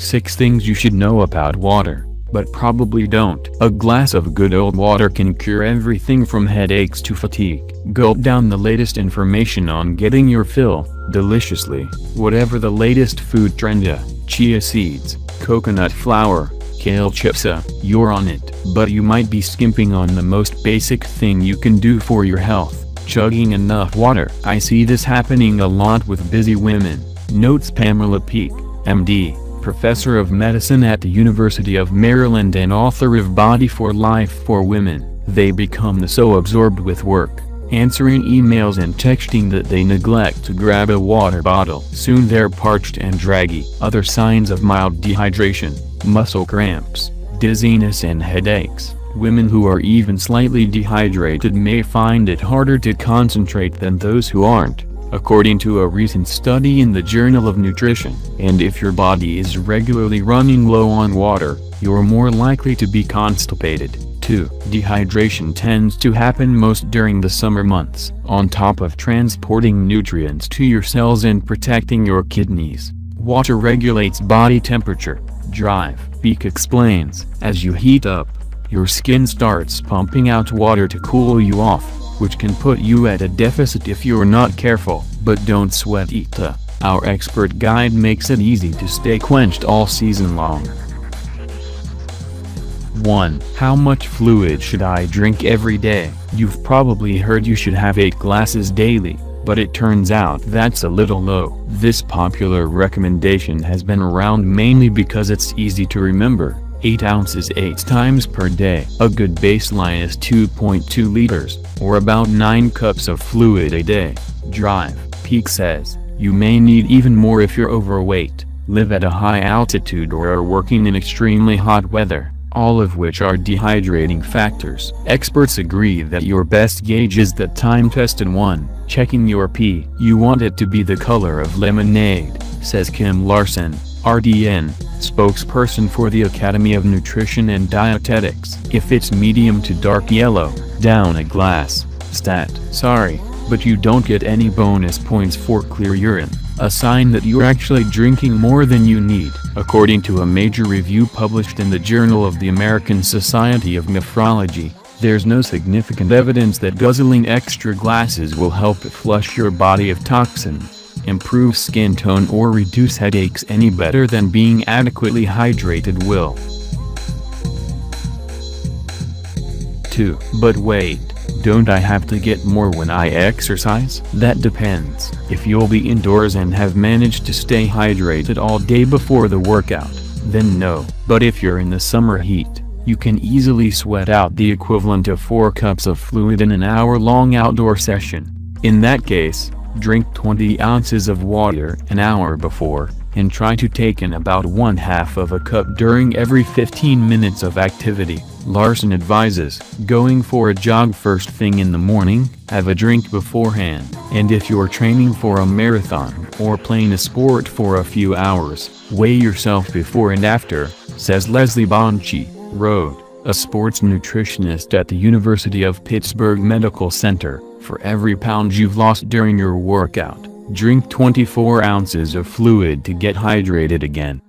6 Things You Should Know About Water, But Probably Don't. A glass of good old water can cure everything from headaches to fatigue. Gulp down the latest information on getting your fill, deliciously, whatever the latest food trend is. Chia seeds, coconut flour, kale chips, you're on it. But you might be skimping on the most basic thing you can do for your health, chugging enough water. I see this happening a lot with busy women, notes Pamela Peeke, MD, professor of medicine at the University of Maryland and author of Body for Life for Women. They become so absorbed with work, answering emails and texting that they neglect to grab a water bottle. Soon they're parched and draggy. Other signs of mild dehydration, muscle cramps, dizziness and headaches. Women who are even slightly dehydrated may find it harder to concentrate than those who aren't, according to a recent study in the Journal of Nutrition. And if your body is regularly running low on water, you're more likely to be constipated, too. Dehydration tends to happen most during the summer months. On top of transporting nutrients to your cells and protecting your kidneys, water regulates body temperature. Peeke explains, as you heat up, your skin starts pumping out water to cool you off, which can put you at a deficit if you're not careful. But don't sweat it. Our expert guide makes it easy to stay quenched all season long. 1. How much fluid should I drink every day? You've probably heard you should have 8 glasses daily, but it turns out that's a little low. This popular recommendation has been around mainly because it's easy to remember. 8 ounces 8 times per day. A good baseline is 2.2 liters, or about 9 cups of fluid a day. Peeke says, you may need even more if you're overweight, live at a high altitude or are working in extremely hot weather, all of which are dehydrating factors. Experts agree that your best gauge is the time-tested one, checking your pee. You want it to be the color of lemonade, says Kim Larson, RDN, spokesperson for the Academy of Nutrition and Dietetics. If it's medium to dark yellow, down a glass, stat. Sorry, but you don't get any bonus points for clear urine, a sign that you're actually drinking more than you need. According to a major review published in the Journal of the American Society of Nephrology, there's no significant evidence that guzzling extra glasses will help flush your body of toxins, improve skin tone or reduce headaches any better than being adequately hydrated will. 2. But wait, don't I have to get more when I exercise? That depends. If you'll be indoors and have managed to stay hydrated all day before the workout, then no. But if you're in the summer heat, you can easily sweat out the equivalent of 4 cups of fluid in an hour-long outdoor session. In that case, drink 20 ounces of water an hour before, and try to take in about 1/2 of a cup during every 15 minutes of activity. Larson advises going for a jog first thing in the morning, have a drink beforehand, and if you're training for a marathon or playing a sport for a few hours, weigh yourself before and after, says Leslie Bonci, Rhode, a sports nutritionist at the University of Pittsburgh Medical Center. For every pound you've lost during your workout, drink 24 ounces of fluid to get hydrated again.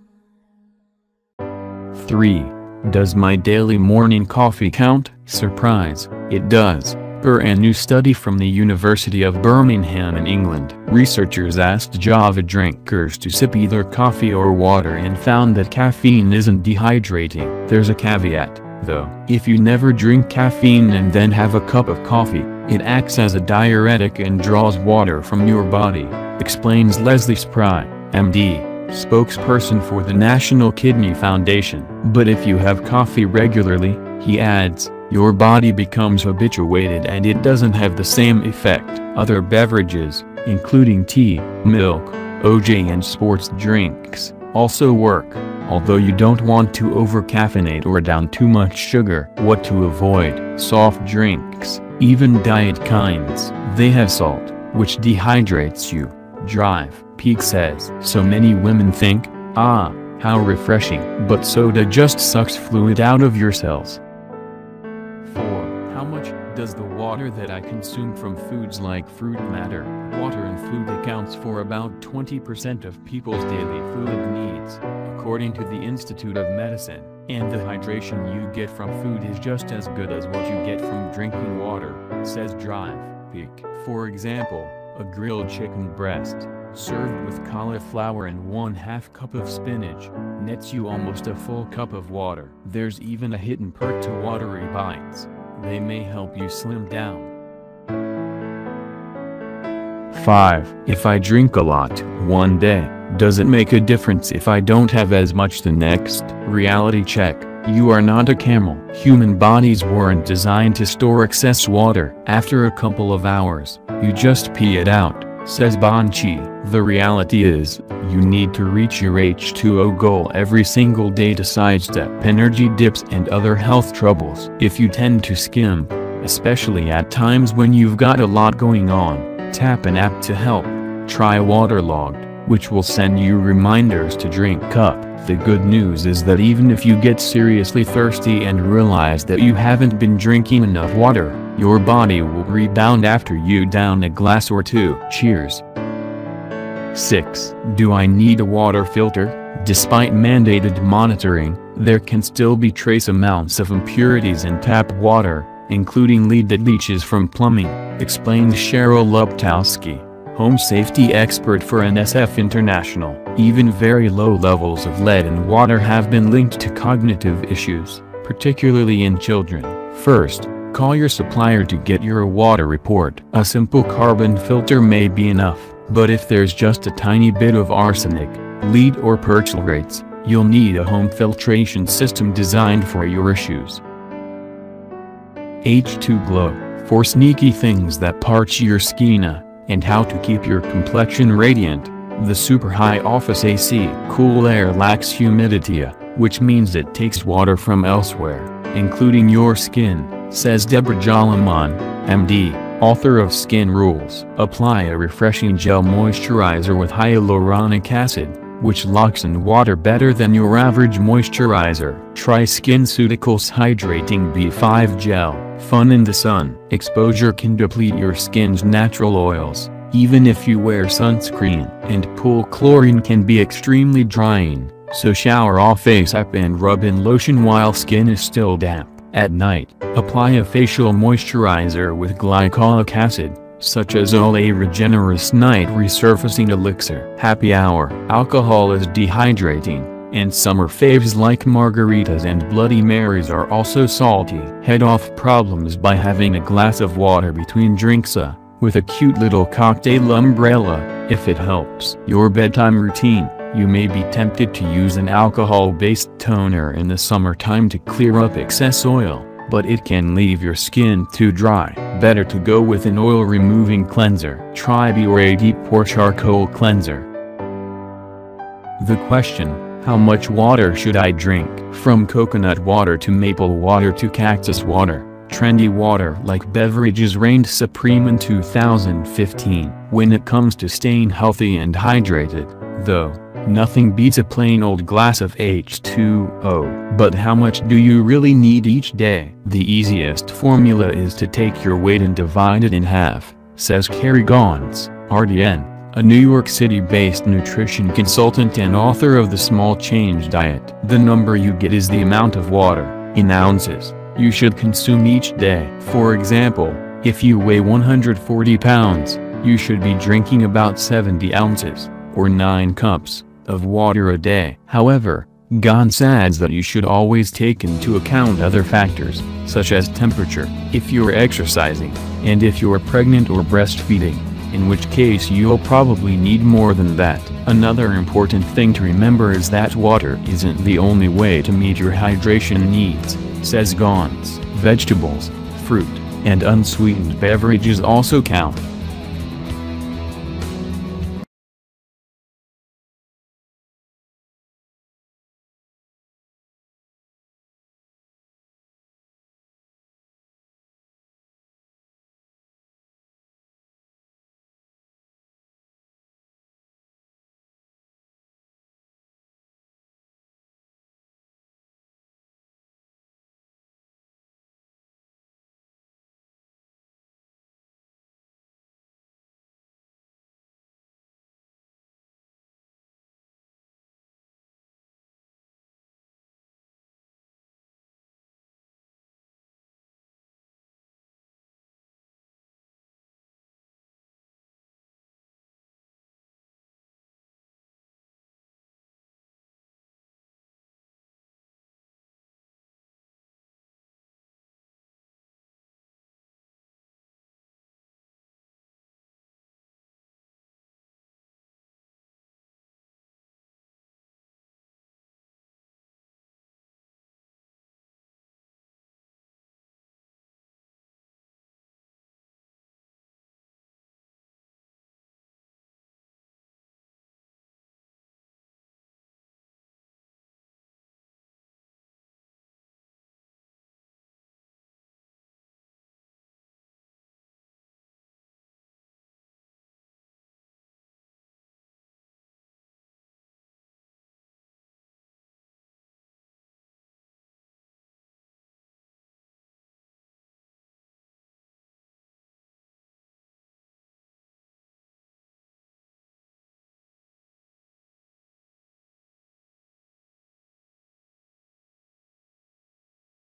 3. Does my daily morning coffee count? Surprise, it does, per a new study from the University of Birmingham in England. Researchers asked Java drinkers to sip either coffee or water and found that caffeine isn't dehydrating. There's a caveat, though. If you never drink caffeine and then have a cup of coffee, it acts as a diuretic and draws water from your body, explains Leslie Spry, MD, spokesperson for the National Kidney Foundation. But if you have coffee regularly, he adds, your body becomes habituated and it doesn't have the same effect. Other beverages, including tea, milk, OJ and sports drinks, also work, although you don't want to overcaffeinate or down too much sugar. What to avoid? Soft drinks, even diet kinds. They have salt, which dehydrates you. Peeke says. So many women think, ah, how refreshing. But soda just sucks fluid out of your cells. 4. How much Does the water that I consume from foods like fruit matter? Water in food accounts for about 20% of people's daily fluid needs, according to the Institute of Medicine, and the hydration you get from food is just as good as what you get from drinking water, says Journal Peeke. For example, a grilled chicken breast, served with cauliflower and 1/2 cup of spinach, nets you almost a full cup of water. There's even a hidden perk to watery bites. They may help you slim down. 5. If I drink a lot one day, does it make a difference if I don't have as much the next? Reality check. You are not a camel. Human bodies weren't designed to store excess water. After a couple of hours, you just pee it out, says Bonci. The reality is, you need to reach your H2O goal every single day to sidestep energy dips and other health troubles. If you tend to skimp, especially at times when you've got a lot going on, tap an app to help. Try Waterlogged, which will send you reminders to drink up. The good news is that even if you get seriously thirsty and realize that you haven't been drinking enough water, your body will rebound after you down a glass or two. Cheers. 6. Do I need a water filter? Despite mandated monitoring, there can still be trace amounts of impurities in tap water, including lead that leaches from plumbing, explains Cheryl Luptowski, home safety expert for NSF International. Even very low levels of lead in water have been linked to cognitive issues, particularly in children. First, call your supplier to get your water report. A simple carbon filter may be enough, but if there's just a tiny bit of arsenic, lead or perchlorates, you'll need a home filtration system designed for your issues. H2 Glow, for sneaky things that parch your skin and how to keep your complexion radiant. The super high office AC cool air lacks humidity, which means it takes water from elsewhere, including your skin, says Deborah Jalaman, MD, author of Skin Rules. Apply a refreshing gel moisturizer with hyaluronic acid, which locks in water better than your average moisturizer. Try SkinCeuticals Hydrating B5 Gel. Fun in the sun. Exposure can deplete your skin's natural oils, even if you wear sunscreen. And pool chlorine can be extremely drying, so shower off ASAP and rub in lotion while skin is still damp. At night, apply a facial moisturizer with glycolic acid, such as Olay Regenerist Night Resurfacing Elixir. Happy hour. Alcohol is dehydrating, and summer faves like margaritas and Bloody Marys are also salty. Head off problems by having a glass of water between drinks with a cute little cocktail umbrella, if it helps. Your bedtime routine. You may be tempted to use an alcohol-based toner in the summertime to clear up excess oil, but it can leave your skin too dry. Better to go with an oil-removing cleanser. Try Bioré Deep Pore Charcoal Cleanser. The question, how much water should I drink? From coconut water to maple water to cactus water, trendy water-like beverages reigned supreme in 2015. When it comes to staying healthy and hydrated, though, nothing beats a plain old glass of H2O. But how much do you really need each day? The easiest formula is to take your weight and divide it in half, says Keri Gans, RDN, a New York City-based nutrition consultant and author of The Small Change Diet. The number you get is the amount of water, in ounces, you should consume each day. For example, if you weigh 140 pounds, you should be drinking about 70 ounces, or 9 cups, of water a day. However, Gans adds that you should always take into account other factors, such as temperature, if you're exercising, and if you're pregnant or breastfeeding, in which case you'll probably need more than that. Another important thing to remember is that water isn't the only way to meet your hydration needs, says Gans. Vegetables, fruit, and unsweetened beverages also count.